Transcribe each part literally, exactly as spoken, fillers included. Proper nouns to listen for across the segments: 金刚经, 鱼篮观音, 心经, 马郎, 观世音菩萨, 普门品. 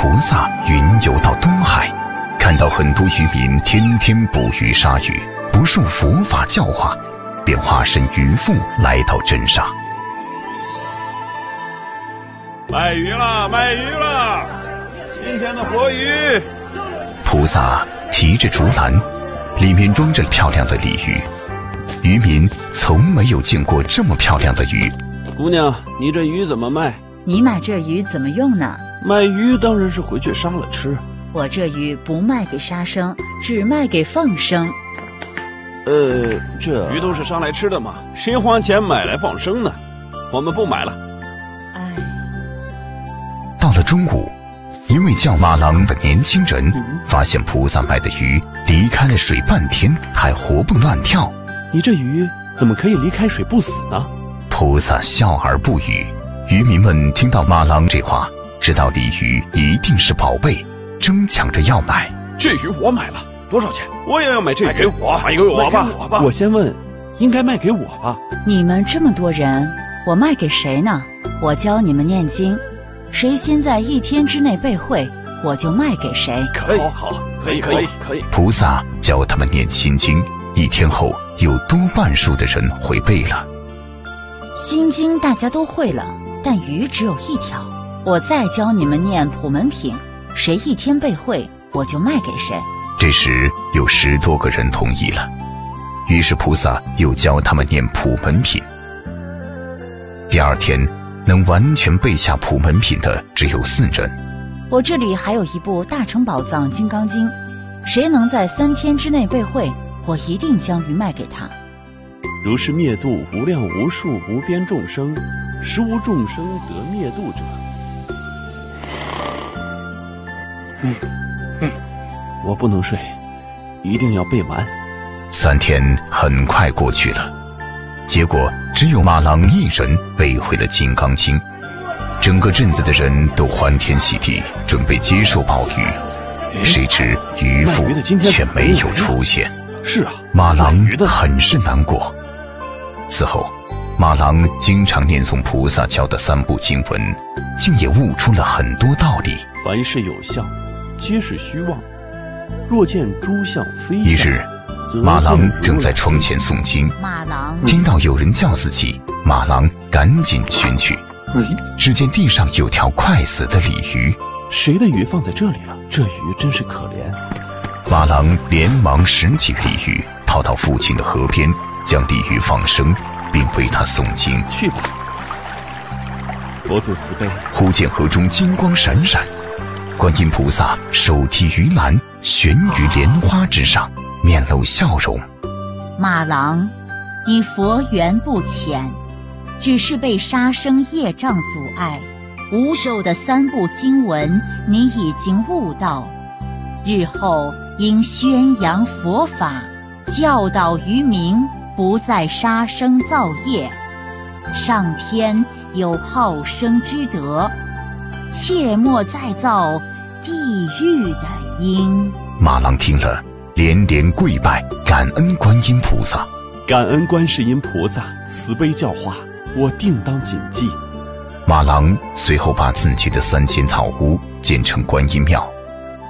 菩萨云游到东海，看到很多渔民天天捕鱼杀鱼，不受佛法教化，便化身渔父来到镇上。卖鱼啦，卖鱼啦，新鲜的活鱼！菩萨提着竹篮，里面装着漂亮的鲤鱼。渔民从没有见过这么漂亮的鱼。姑娘，你这鱼怎么卖？你买这鱼怎么用呢？卖鱼当然是回去杀了吃。我这鱼不卖给杀生，只卖给放生。呃，这鱼都是杀来吃的嘛，谁花钱买来放生呢？我们不买了。哎。到了中午，一位叫马郎的年轻人发现菩萨卖的鱼离开了水半天还活蹦乱跳。你这鱼怎么可以离开水不死呢？菩萨笑而不语。渔民们听到马郎这话，知道鲤鱼一定是宝贝，争抢着要买。这鱼我买了，多少钱？我也要买这鱼。卖给我，卖给我吧，我吧。我先问，应该卖给我吧？你们这么多人，我卖给谁呢？我教你们念经，谁先在一天之内背会，我就卖给谁。可以，好，可以，可以，可以。菩萨教他们念心经，一天后有多半数的人会背了。心经大家都会了，但鱼只有一条。我再教你们念普门品，谁一天背会，我就卖给谁。这时有十多个人同意了，于是菩萨又教他们念普门品。第二天能完全背下普门品的只有四人。我这里还有一部大乘宝藏金刚经，谁能在三天之内背会，我一定将鱼卖给他。如是灭度无量无数无边众生，施无众生得灭度者。嗯嗯，我不能睡，一定要背完。三天很快过去了，结果只有马郎一人背会了《金刚经》，整个镇子的人都欢天喜地，准备接受宝鱼，谁知渔父却没有出现。是啊，马郎很是难过。此后，马郎经常念诵菩萨教的三部经文，竟也悟出了很多道理。凡事有相，皆是虚妄。若见诸相非相。一日，马郎正在窗前诵经，马郎听到有人叫自己，马郎赶紧寻去，只见地上有条快死的鲤鱼。谁的鱼放在这里了？这鱼真是可怜。马郎连忙拾起鲤鱼，跑到附近的河边，将鲤鱼放生，并为他诵经。去吧，佛祖慈悲。忽见河中金光闪闪，观音菩萨手提鱼篮，悬于莲花之上，面露笑容。马郎，你佛缘不浅，只是被杀生业障阻碍，无咒的三部经文你已经悟到，日后应宣扬佛法，教导渔民不再杀生造业，上天有好生之德，切莫再造地狱的因。马郎听了，连连跪拜，感恩观音菩萨，感恩观世音菩萨慈悲教化，我定当谨记。马郎随后把自己的三间草屋建成观音庙，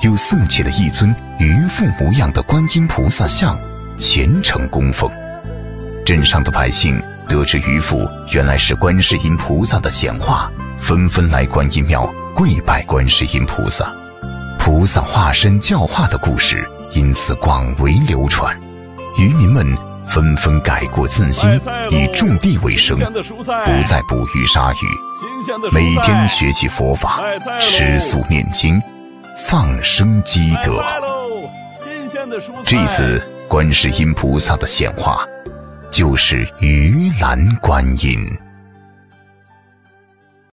又塑起了一尊渔父模样的观音菩萨像，虔诚供奉。镇上的百姓得知渔父原来是观世音菩萨的显化，纷纷来观音庙跪拜观世音菩萨。菩萨化身教化的故事因此广为流传，渔民们纷纷改过自新，以种地为生，不再捕鱼杀鱼，每天学习佛法，吃素念经，放生积德。这次观世音菩萨的显化就是鱼篮观音。